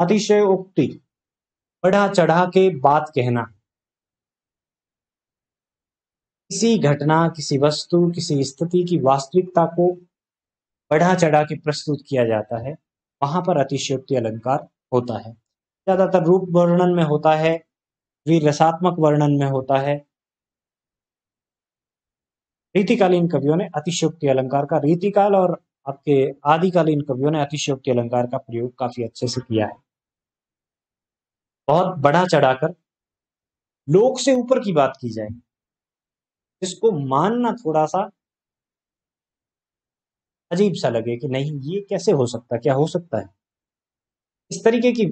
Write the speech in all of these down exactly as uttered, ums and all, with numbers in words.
अतिशयोक्ति बढ़ा चढ़ा के बात कहना, किसी घटना, किसी वस्तु, किसी स्थिति की वास्तविकता को बढ़ा चढ़ा के प्रस्तुत किया जाता है, वहां पर अतिशयोक्ति अलंकार होता है। ज्यादातर रूप वर्णन में होता है, वीर रसात्मक वर्णन में होता है। रीतिकालीन कवियों ने अतिशयोक्ति अलंकार का, रीतिकाल और आपके आदिकालीन कवियों ने अतिशयोक्ति अलंकार का प्रयोग काफी अच्छे से किया है। बहुत बढ़ा चढ़ाकर लोक से ऊपर की बात की जाए, जिसको मानना थोड़ा सा अजीब सा लगे कि नहीं ये कैसे हो सकता, क्या हो सकता है। इस तरीके की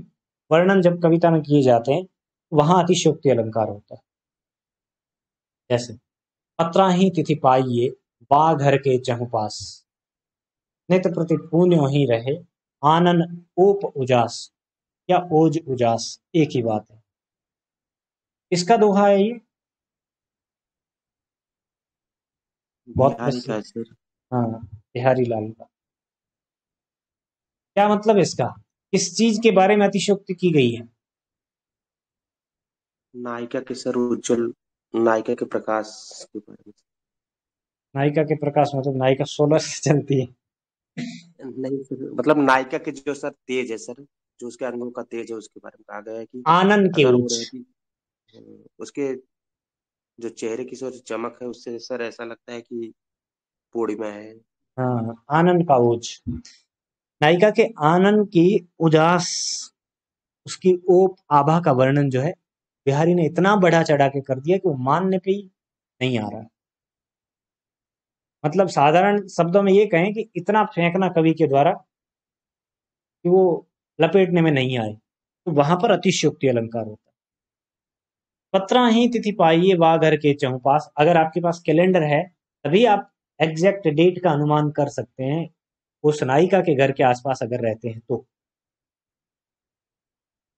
वर्णन जब कविता में किए जाते हैं वहां अतिशयोक्ति अलंकार होता है। जैसे पत्रा ही तिथि पाइये बा घर के चहुपास, नित्य प्रति पुण्यो ही रहे आनन ओप उजास या ओज उजास, एक ही बात है। इसका दोहा है ये, बहुत हाँ बिहारी लाल का। क्या मतलब इसका, किस चीज के बारे में अतिशयोक्ति की गई है? नायिका के सर उज्जवल, नायिका के प्रकाश के बारे में। नायिका के प्रकाश मतलब नायिका सोलर से चलती है? नहीं सर, मतलब नायिका के जो सर तेज है, सर जो उसके अंगों का तेज है, उसके बारे में कहा गया है कि आनंद के उच्च, उसके जो चेहरे की सर चमक है उससे सर ऐसा लगता है कि पूर्णिमा है। हाँ, आनंद का ओज, नायिका के आनंद की उजास, उसकी ओप आभा का वर्णन जो है बिहारी ने इतना बढ़ा चढ़ा के कर दिया कि वो मानने पे ही नहीं आ रहा। मतलब साधारण शब्दों में ये कहें कि इतना फेंकना कवि के द्वारा कि वो लपेटने में नहीं आए, तो वहां पर अतिशयोक्ति अलंकार होता है। पत्रा ही तिथि पाइये वा घर के चहुपास, अगर आपके पास कैलेंडर है तभी आप एग्जैक्ट डेट का अनुमान कर सकते हैं उस नायिका के घर के आसपास अगर रहते हैं तो।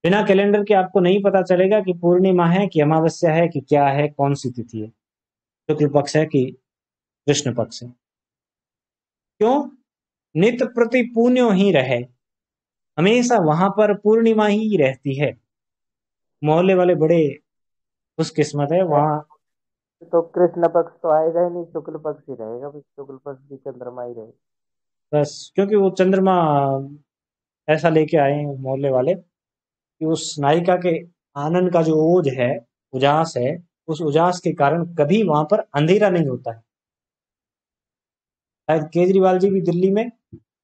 बिना कैलेंडर के आपको नहीं पता चलेगा कि पूर्णिमा है कि अमावस्या है कि क्या है, कौन सी तिथि है, शुक्ल पक्ष है कि कृष्ण पक्ष है। क्यों? नित्य प्रति पुण्यो ही रहे, हमेशा वहां पर पूर्णिमा ही रहती है। मोहल्ले वाले बड़े उस किस्मत है, वहां तो कृष्ण पक्ष तो आएगा ही नहीं, शुक्ल पक्ष ही रहेगा, शुक्ल पक्ष भी चंद्रमा ही रहेगा बस। क्योंकि वो चंद्रमा ऐसा लेके आए हैं मोहल्ले वाले कि उस नायिका के आनंद का जो ओज है, उजास है, उस उजास के कारण कभी वहां पर अंधेरा नहीं होता है। शायद केजरीवाल जी भी दिल्ली में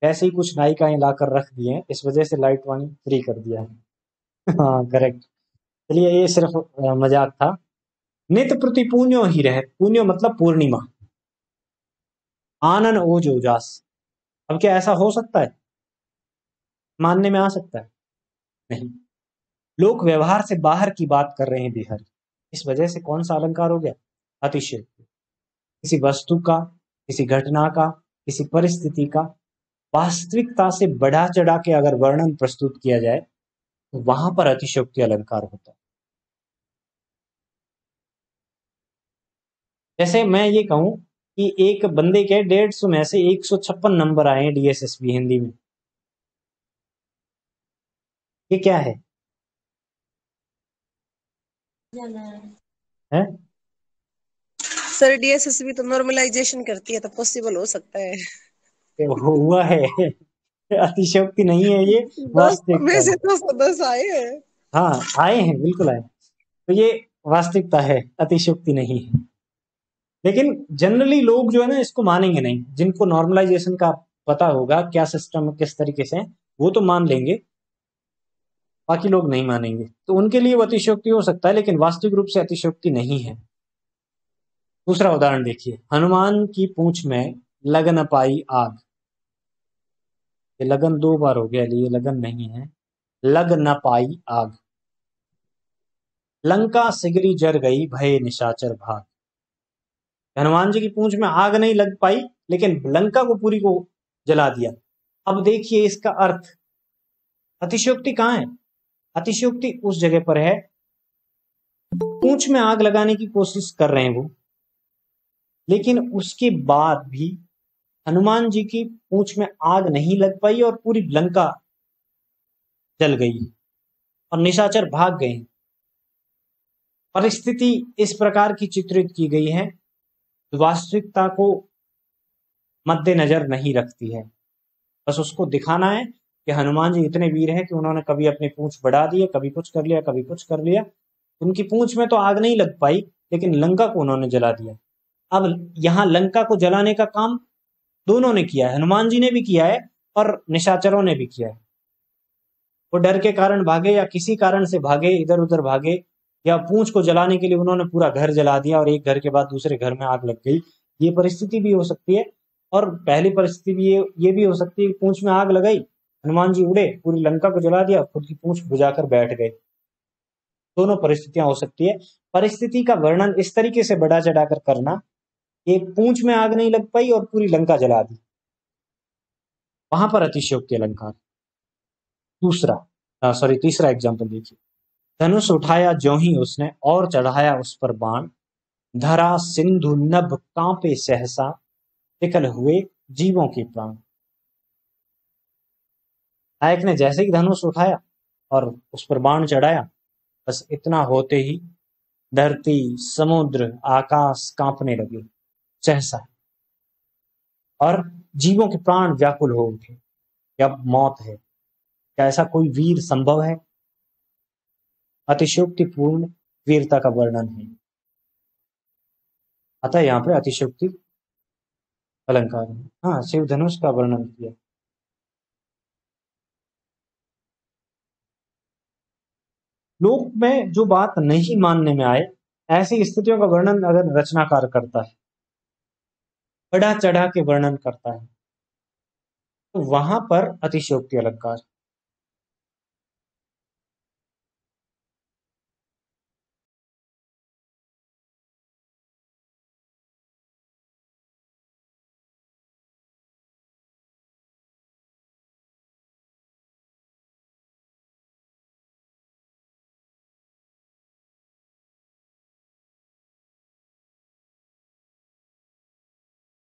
वैसे ही कुछ नायिकाएं लाकर रख दिए हैं, इस वजह से लाइट वाणी फ्री कर दिया है। हाँ करेक्ट। चलिए ये सिर्फ मजाक था। नित्य प्रति पुण्यो ही रहे, पुण्यो मतलब पूर्णिमा, आनन ओज उजास। अब क्या ऐसा हो सकता है, मानने में आ सकता है? नहीं, लोक व्यवहार से बाहर की बात कर रहे हैं बिहारी, इस वजह से कौन सा अलंकार हो गया? अतिशयोक्ति। किसी वस्तु का, किसी घटना का, किसी परिस्थिति का वास्तविकता से बढ़ा चढ़ा के अगर वर्णन प्रस्तुत किया जाए तो वहां पर अतिशयोक्ति अलंकार होता है। जैसे मैं ये कहूं कि एक बंदे के डेढ़ सौ में से एक सौ छप्पन नंबर आए हैं D S S B Hindi में, ये क्या है? है sir, D S S B तो नॉर्मलाइजेशन करती है, तो पॉसिबल हो सकता है, हुआ है। अतिशयोक्ति नहीं है ये, वास्तविकता से तो सदस्य आए हैं। हाँ आए हैं, बिल्कुल आए, तो ये वास्तविकता है, अतिशयोक्ति नहीं है। लेकिन जनरली लोग जो है ना इसको मानेंगे नहीं, जिनको नॉर्मलाइजेशन का पता होगा क्या सिस्टम किस तरीके से है वो तो मान लेंगे, बाकी लोग नहीं मानेंगे, तो उनके लिए अतिशयोक्ति हो सकता है, लेकिन वास्तविक रूप से अतिशयोक्ति नहीं है। दूसरा उदाहरण देखिए, हनुमान की पूंछ में लगन पाई आग। ये लगन दो बार हो गया, ये लगन नहीं है, लग न पाई आग। लंका सिगरी जर गई भय निशाचर भाग, हनुमान जी की पूंछ में आग नहीं लग पाई लेकिन लंका को पूरी को जला दिया। अब देखिए इसका अर्थ, अतिशयोक्ति कहाँ है? अतिशयोक्ति उस जगह पर है, पूंछ में आग लगाने की कोशिश कर रहे हैं वो, लेकिन उसके बाद भी हनुमान जी की पूंछ में आग नहीं लग पाई और पूरी लंका जल गई और निशाचर भाग गए। परिस्थिति इस प्रकार की चित्रित की गई है जो वास्तविकता को मद्देनजर नहीं रखती है, बस उसको दिखाना है कि हनुमान जी इतने वीर हैं कि उन्होंने कभी अपनी पूंछ बढ़ा दी है, कभी कुछ कर लिया कभी कुछ कर लिया। उनकी पूंछ में तो आग नहीं लग पाई लेकिन लंका को उन्होंने जला दिया। अब यहाँ लंका को जलाने का काम दोनों ने किया है, हनुमान जी ने भी किया है और निशाचरों ने भी किया है। वो डर के कारण भागे या किसी कारण से भागे, इधर उधर भागे, या पूंछ को जलाने के लिए उन्होंने पूरा घर जला दिया और एक घर के बाद दूसरे घर में आग लग गई। ये परिस्थिति भी हो सकती है और पहली परिस्थिति भी ये ये भी हो सकती है कि पूंछ में आग लगाई, हनुमान जी उड़े, पूरी लंका को जला दिया, खुद की पूंछ बुझाकर बैठ गए। दोनों परिस्थितियां हो सकती है। परिस्थिति का वर्णन इस तरीके से बढ़ा चढ़ाकर करना, एक पूंछ में आग नहीं लग पाई और पूरी लंका जला दी, वहां पर अतिशयोक्ति अलंकार। दूसरा सॉरी तीसरा एग्जाम्पल देखिए। धनुष उठाया ज्यो ही उसने और चढ़ाया उस पर बाण, धरा सिंधु नभ कांपे सहसा, निकल हुए जीवों के प्राण। नायक ने जैसे ही धनुष उठाया और उस पर बाण चढ़ाया, बस इतना होते ही धरती समुद्र आकाश कांपने लगे सहसा और जीवों के प्राण व्याकुल हो उठे। अब मौत है, क्या ऐसा कोई वीर संभव है? अतिशयोक्तिपूर्ण वीरता का वर्णन है, अतः यहाँ पर अतिशयोक्ति अलंकार है। हाँ, शिव धनुष का वर्णन किया। लोक में जो बात नहीं मानने में आए, ऐसी स्थितियों का वर्णन अगर रचनाकार करता है, बढ़ा चढ़ा के वर्णन करता है, तो वहां पर अतिशयोक्ति अलंकार।